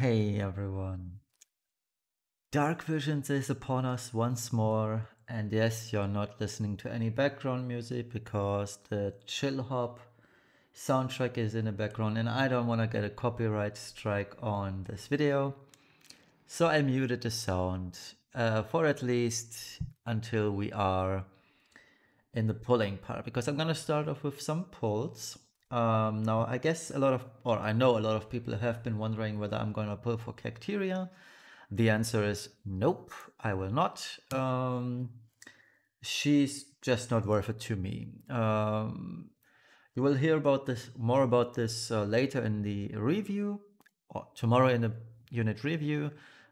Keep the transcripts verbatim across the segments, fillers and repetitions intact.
Hey everyone. Dark Visions is upon us once more, and yes, you're not listening to any background music because the Chill Hop soundtrack is in the background and I don't want to get a copyright strike on this video. So I muted the sound uh, for at least until we are in the pulling part, because I'm going to start off with some pulls. Um, now I guess a lot of, or I know a lot of people have been wondering whether I'm going to pull for Cacturia. The answer is nope, I will not. Um, she's just not worth it to me. Um, you will hear about this more about this uh, later in the review, or tomorrow in the unit review.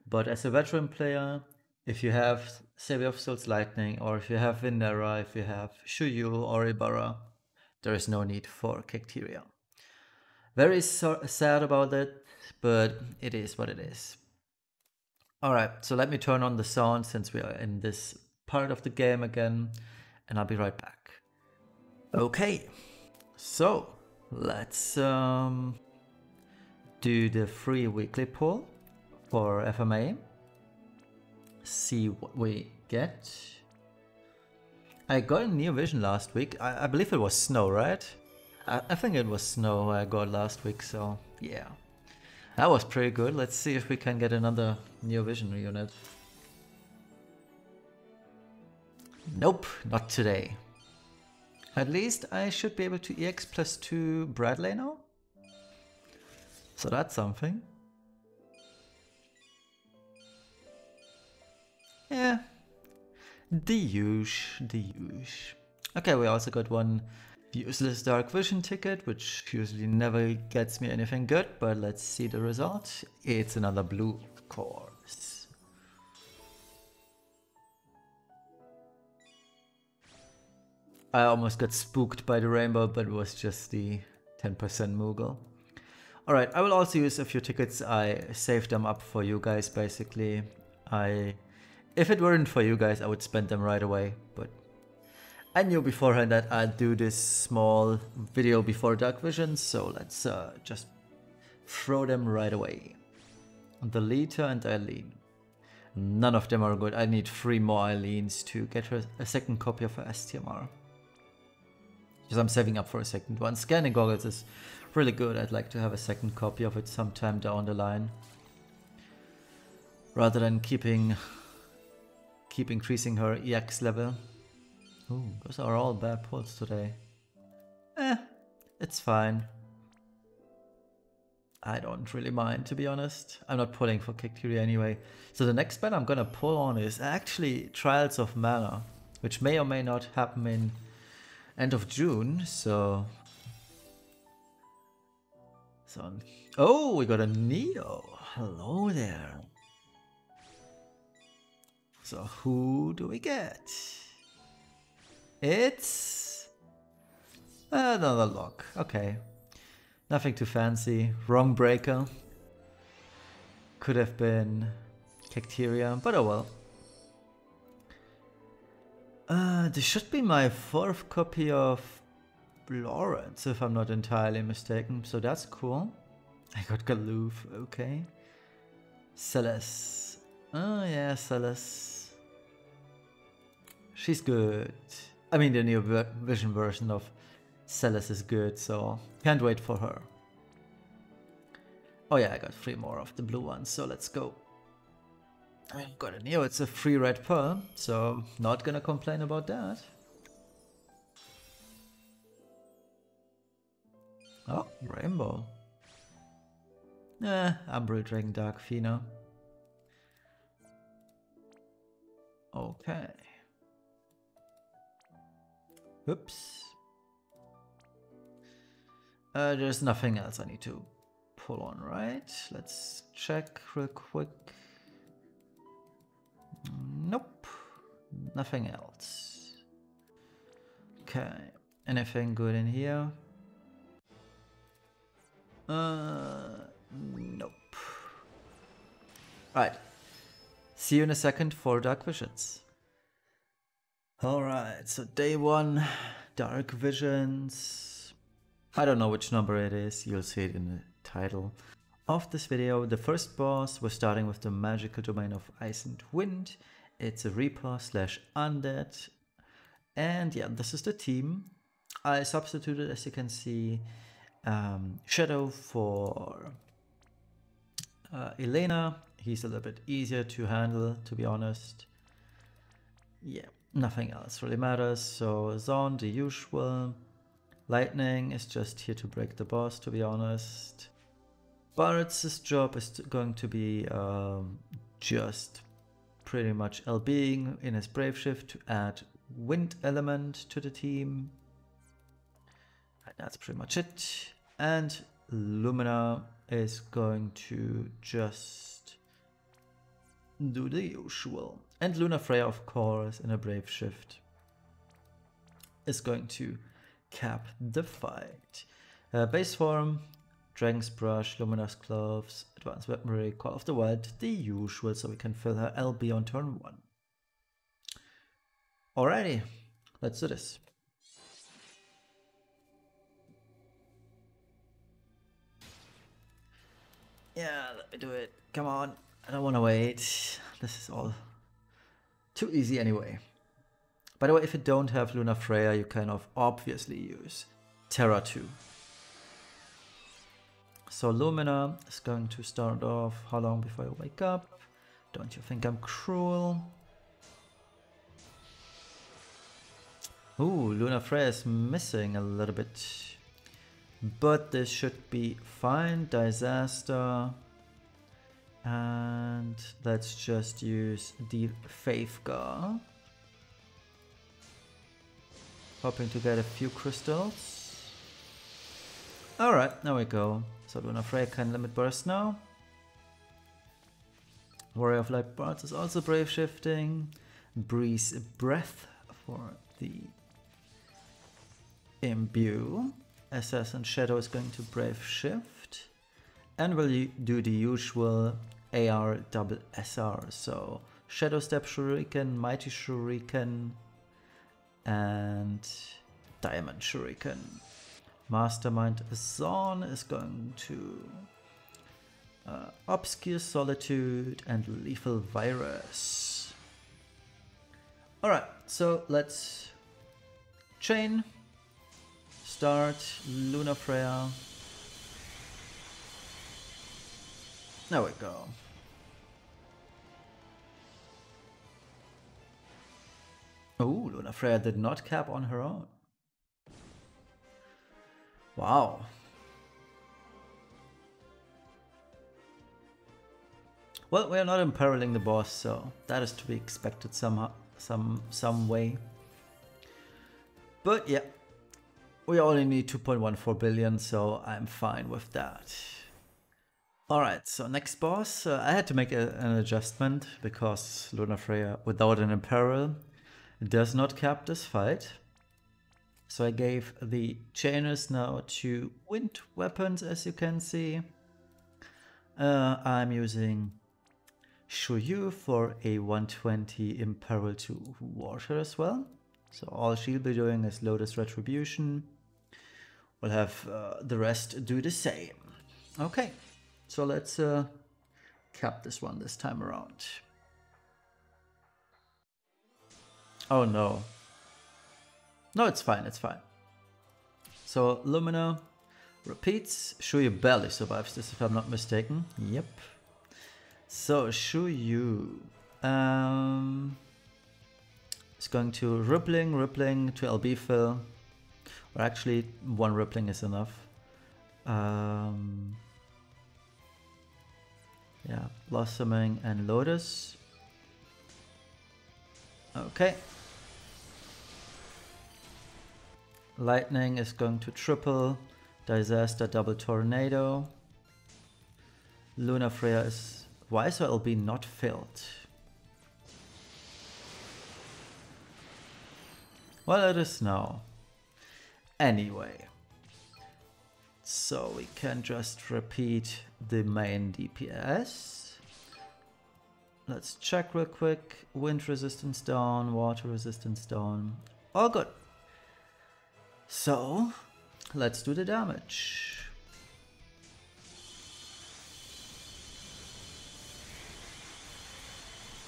But as a veteran player, if you have Savior of Souls Lightning, or if you have Vinera, if you have Shuyu or Ibara, there is no need for Cactaria. Very so sad about it, but it is what it is. Alright, so let me turn on the sound since we are in this part of the game again, and I'll be right back. Okay, so let's um, do the free weekly pull for F M A, see what we get. I got a NeoVision last week. I, I believe it was Snow, right? I, I think it was Snow I got last week, so yeah. That was pretty good. Let's see if we can get another NeoVision unit. Nope, not today. At least I should be able to E X plus two Bradley now. So that's something. Yeah. The usual, the usual. Okay, we also got one useless Dark Vision ticket, which usually never gets me anything good, but let's see the result. It's another blue, of course. I almost got spooked by the rainbow, but it was just the ten percent Moogle. Alright, I will also use a few tickets. I saved them up for you guys, basically. I, if it weren't for you guys, I would spend them right away, but I knew beforehand that I'd do this small video before Dark Vision, so let's uh, just throw them right away. The Leader and Eileen. None of them are good. I need three more Eileens to get her a second copy of her S T M R. Because I'm saving up for a second one. Scanning Goggles is really good. I'd like to have a second copy of it sometime down the line. Rather than keeping, keep increasing her E X level. Ooh, those are all bad pulls today. Eh, it's fine. I don't really mind, to be honest. I'm not pulling for Cactaria anyway. So the next ban I'm gonna pull on is actually Trials of Mana, which may or may not happen in end of June, so... so... Oh, we got a Neo! Hello there! So who do we get? It's another lock. Okay. Nothing too fancy. Wrong breaker. Could have been Cactaria, but oh well. Uh, this should be my fourth copy of Lawrence, if I'm not entirely mistaken. So that's cool. I got Galuf. Okay. Celes. Oh yeah, Celes. She's good. I mean, the NeoVision version of Celes is good, so can't wait for her. Oh yeah, I got three more of the blue ones, so let's go. I got a Neo, it's a free red pearl, so not gonna complain about that. Oh, rainbow. Eh, Umbre Dragon Dark Fina. Okay. Oops. Uh, there's nothing else I need to pull on, right? Let's check real quick. Nope. Nothing else. Okay. Anything good in here? Uh, nope. Right. See you in a second for Dark Visions. Alright, so day one, Dark Visions. I don't know which number it is, you'll see it in the title. of this video. The first boss, we're starting with the magical domain of Ice and Wind. It's a Reaper slash Undead. And yeah, this is the team. I substituted, as you can see, um, Shadow for uh, Elena. He's a little bit easier to handle, to be honest. Yeah, nothing else really matters. So Xon, the usual. Lightning is just here to break the boss, to be honest. Barrett's job is going to be um, just pretty much LBing in his Brave Shift to add Wind Element to the team. And that's pretty much it. And Lumina is going to just do the usual. And Lunafreya, of course, in a Brave Shift is going to cap the fight. Uh, base form, Dragon's Brush, Luminous Gloves, Advanced Weaponry, Call of the Wild, the usual, so we can fill her L B on turn one. Alrighty, let's do this. Yeah, let me do it. Come on, I don't want to wait. This is all too easy anyway. By the way, if you don't have Lunafreya, you kind of obviously use Terra two. So Lumina is going to start off. How long before you wake up? Don't you think I'm cruel? Ooh, Lunafreya is missing a little bit. But this should be fine. Disaster. And let's just use the Faithgar. Hoping to get a few crystals. Alright, there we go. So Lunafreya can Limit Burst now. Warrior of Light Bards is also Brave Shifting. Breeze Breath for the Imbue. Assassin Shadow is going to Brave Shift. And we'll do the usual A R double S R. So Shadow Step Shuriken, Mighty Shuriken, and Diamond Shuriken. Mastermind Zorn is going to uh, Obscure Solitude and Lethal Virus. Alright, so let's chain, start Lunafreya. There we go. Oh, Lunafreya did not cap on her own. Wow. Well, we are not imperiling the boss, so that is to be expected somehow, some some way. But yeah, we only need two point one four billion, so I'm fine with that. Alright, so next boss, uh, I had to make a, an adjustment because Lunafreya, without an imperil, does not cap this fight. So I gave the chainers now to wind weapons, as you can see. Uh, I'm using Shuyu for a one twenty imperil to water as well. So all she'll be doing is Lotus Retribution. We'll have uh, the rest do the same. Okay, so let's uh, cap this one this time around. Oh no. No, it's fine, it's fine. So Lumina repeats. Shuyu barely survives this if I'm not mistaken. Yep. So Shuyu um, is going to Rippling, Rippling to L B fill. Or actually, one Rippling is enough. Um, yeah, Blossoming and Lotus. Okay. Lightning is going to triple, Disaster double Tornado. Lunafreya is... why is her L B not filled? Well, it is now. Anyway. So we can just repeat the main D P S. Let's check real quick. Wind resistance down, water resistance down. All good. So, let's do the damage.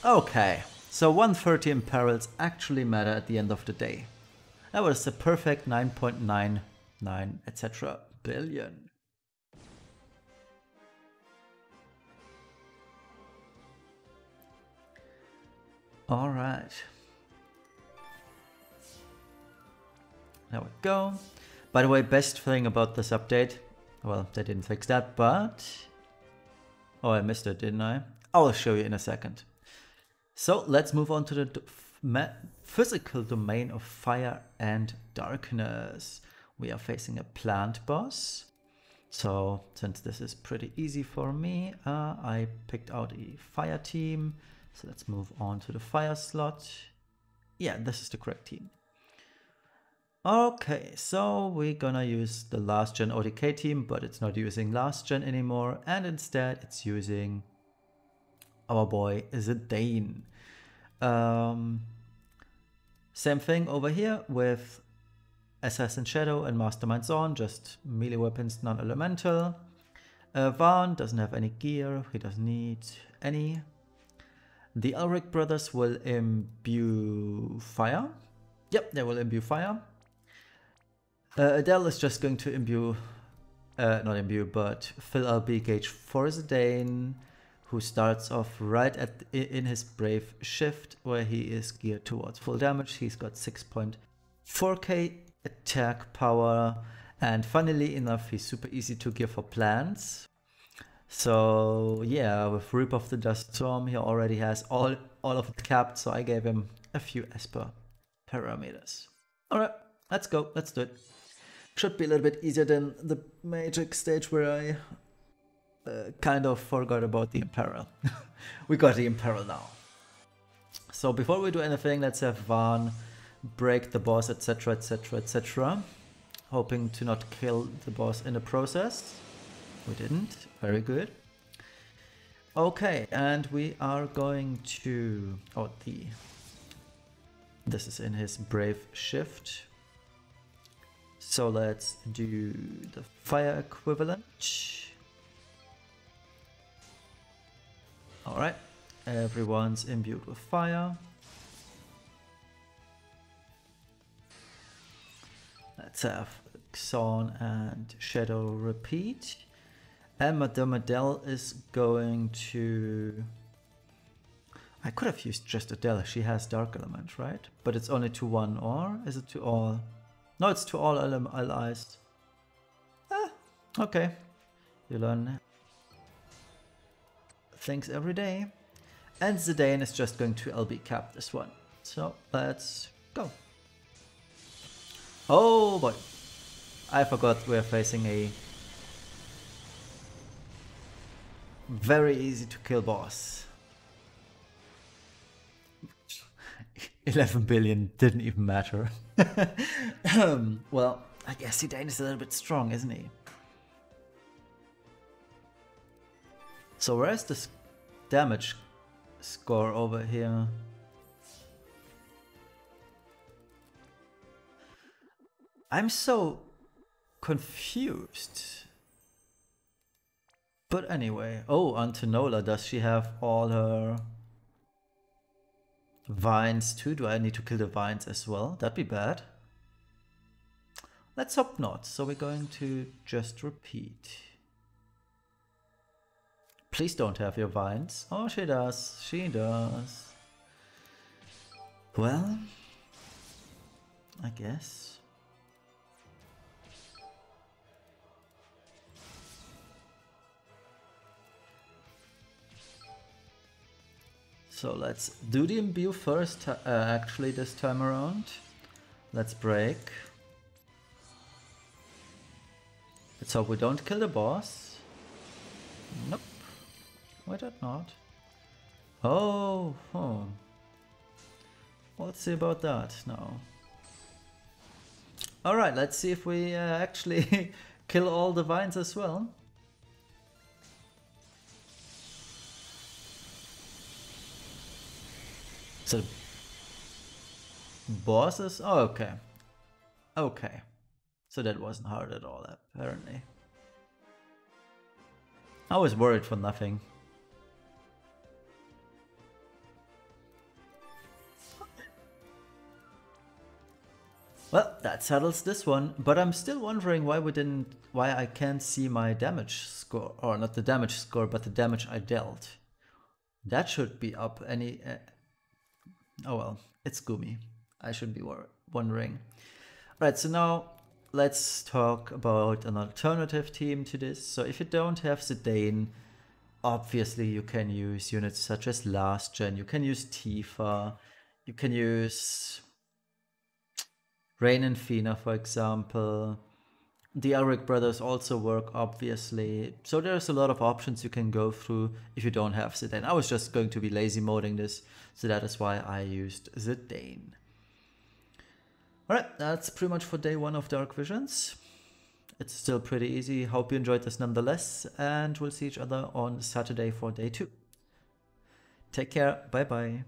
Okay, so one thirty imperils actually matter at the end of the day. That was the perfect nine point nine nine et cetera billion. All right. There we go. By the way, best thing about this update, well, they didn't fix that, but... Oh, I missed it, didn't I? I'll show you in a second. So let's move on to the do physical domain of fire and darkness. We are facing a plant boss. So since this is pretty easy for me, uh, I picked out a fire team. So let's move on to the fire slot. Yeah, this is the correct team. Okay, so we're gonna use the last gen O D K team, but it's not using last gen anymore, and instead it's using our boy Zidane. Um, same thing over here with Assassin Shadow and Mastermind Zorn, just melee weapons, non-elemental. Uh, Vaan doesn't have any gear, he doesn't need any. The Ulrich brothers will imbue fire. Yep, they will imbue fire. Uh, Adele is just going to imbue, uh, not imbue, but fill L B gauge for Zidane, who starts off right at in his brave shift, where he is geared towards full damage. He's got six point four K attack power, and funnily enough, he's super easy to gear for plants. So yeah, with Reaper of the Dust Storm, he already has all all of it capped. So I gave him a few Esper parameters. All right. Let's go, let's do it. Should be a little bit easier than the magic stage where I uh, kind of forgot about the imperil. We got the imperil now. So before we do anything, let's have Vaan break the boss, etc, etc, et cetera. Hoping to not kill the boss in the process. We didn't, very good. Okay, and we are going to... Oh, the... This is in his brave shift. So let's do the fire equivalent. All right, everyone's imbued with fire. Let's have Xon and Shadow repeat. And Madame Adele is going to... I could have used just Adele, she has Dark Element, right? But it's only to one, or is it to all? No, it's to all allies. Ah, okay. You learn things every day. And Zidane is just going to L B cap this one. So let's go. Oh boy. I forgot we're facing a very easy to kill boss. eleven billion didn't even matter. um, well, I guess Zidane is a little bit strong, isn't he? So where's the damage score over here? I'm so confused. But anyway, oh, Antonola, does she have all her... Vines too? Do I need to kill the vines as well? That'd be bad. Let's hope not. So we're going to just repeat. Please don't have your vines. Oh, she does. She does. Well, I guess. So let's do the imbue first, uh, actually, this time around. Let's break. Let's hope we don't kill the boss. Nope. Why did not? Oh, oh. Let's see about that now. Alright, let's see if we uh, actually kill all the vines as well. The bosses? Oh, okay. Okay. So that wasn't hard at all, apparently. I was worried for nothing. Well, that settles this one, but I'm still wondering why we didn't, why I can't see my damage score, or not the damage score, but the damage I dealt. That should be up any, uh, oh well, it's Gumi. I should be wondering. Alright, so now let's talk about an alternative team to this. So if you don't have Zidane, obviously you can use units such as Last Gen, you can use Tifa, you can use Rain and Fina, for example. The Elric brothers also work, obviously. So there's a lot of options you can go through if you don't have Zidane. I was just going to be lazy moding this, so that is why I used Zidane. Alright, that's pretty much for day one of Dark Visions. It's still pretty easy. Hope you enjoyed this nonetheless, and we'll see each other on Saturday for day two. Take care, bye bye.